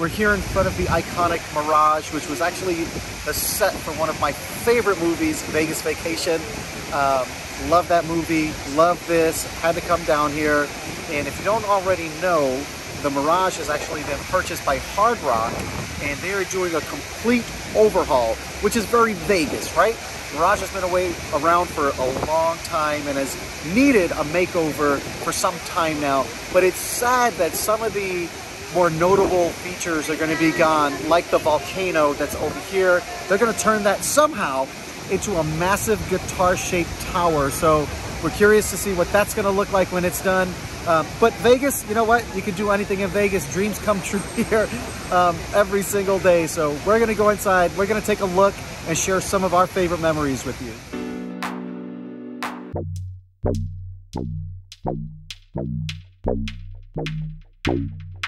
We're here in front of the iconic Mirage, which was actually a set from one of my favorite movies, Vegas Vacation. Love that movie, love this, had to come down here. And if you don't already know, the Mirage has actually been purchased by Hard Rock, and they are doing a complete overhaul, which is very Vegas, right? Mirage has been around for a long time and has needed a makeover for some time now. But it's sad that some of the more notable features are going to be gone, like the volcano that's over here. They're going to turn that somehow into a massive guitar-shaped tower. So we're curious to see what that's going to look like when it's done. But Vegas, you know what? You can do anything in Vegas. Dreams come true here every single day. So we're going to go inside. We're going to take a look and share some of our favorite memories with you.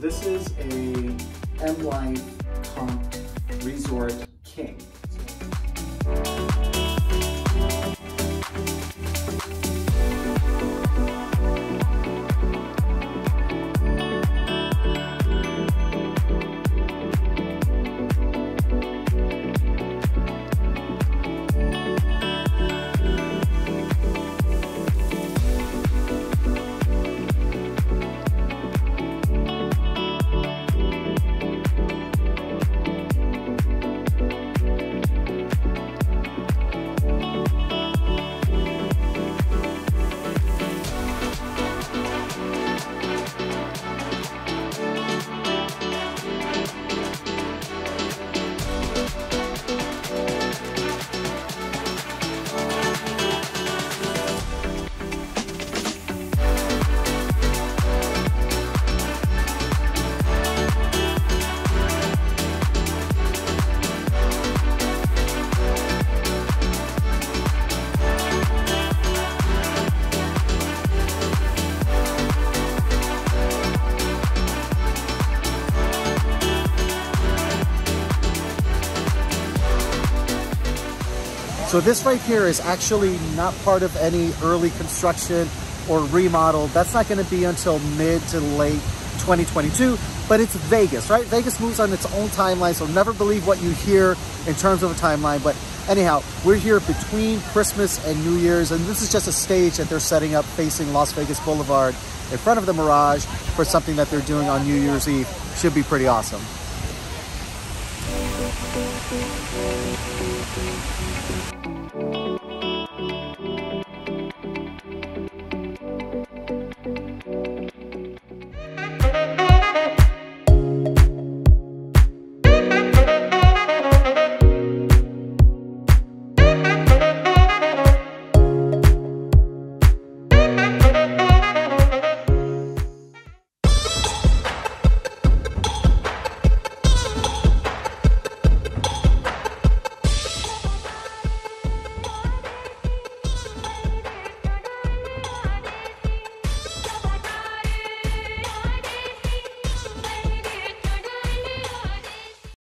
This is a M-Life Comp Resort King. So this right here is actually not part of any early construction or remodel. That's not going to be until mid to late 2022, but it's Vegas, right? Vegas moves on its own timeline, so never believe what you hear in terms of a timeline. But anyhow, we're here between Christmas and New Year's, and this is just a stage that they're setting up facing Las Vegas Boulevard in front of the Mirage for something that they're doing on New Year's Eve. Should be pretty awesome.